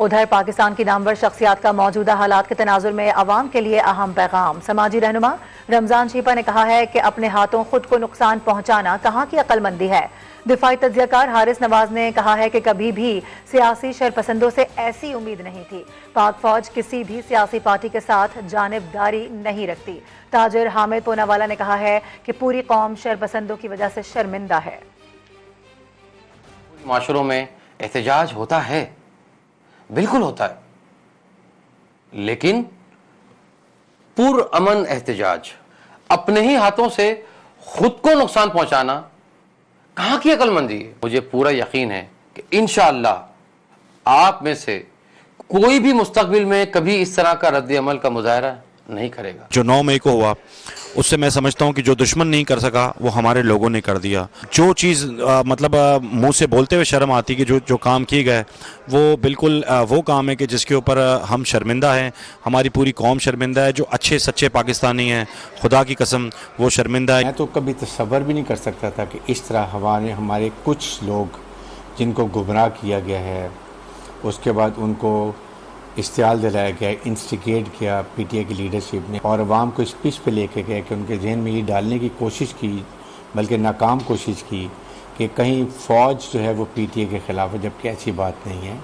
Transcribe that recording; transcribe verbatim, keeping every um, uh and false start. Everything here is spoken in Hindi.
उधर पाकिस्तान की नामवर शख्सियात का मौजूदा हालात के तनाजुर में अवाम के लिए अहम पैगाम। समाजी रहनुमा रमजान शिपा ने कहा है कि अपने हाथों खुद को नुकसान पहुंचाना कहाँ की अक्लमंदी है। दिफाई तज्जियाकार हारिस नवाज ने कहा है कि कभी भी सियासी शरपसंदों से ऐसी उम्मीद नहीं थी। पाक फौज किसी भी सियासी पार्टी के साथ जानिबदारी नहीं रखती। ताजर हामिद पोनावाला ने कहा है कि पूरी कौम शरपसंदों की वजह से शर्मिंदा है। माशरों में एहतजाज होता है, बिल्कुल होता है, लेकिन पुरअमन एहतजाज, अपने ही हाथों से खुद को नुकसान पहुंचाना कहां की अक्लमंदी है। मुझे पूरा यकीन है कि इंशाअल्लाह आप में से कोई भी मुस्तकबिल में कभी इस तरह का रद्द अमल का मुजाहरा नहीं करेगा। जो नौ मई को हुआ उससे मैं समझता हूँ कि जो दुश्मन नहीं कर सका वो हमारे लोगों ने कर दिया। जो चीज़ आ, मतलब मुंह से बोलते हुए शर्म आती कि जो जो काम किए गए वो बिल्कुल आ, वो काम है कि जिसके ऊपर हम शर्मिंदा हैं, हमारी पूरी कौम शर्मिंदा है। जो अच्छे सच्चे पाकिस्तानी हैं, खुदा की कसम वो शर्मिंदा है। मैं तो कभी तसव्वुर भी नहीं कर सकता था कि इस तरह हमारे हमारे कुछ लोग जिनको गुमराह किया गया है, उसके बाद उनको इश्तियाल दिलाया गया, इंस्टिगेट किया पीटीए की लीडरशिप ने और अवाम को इस पिच पे लेके गए कि उनके जहन में ये डालने की कोशिश की, बल्कि नाकाम कोशिश की कि कहीं फ़ौज जो है वो पीटीए के ख़िलाफ़ है, जबकि ऐसी बात नहीं है।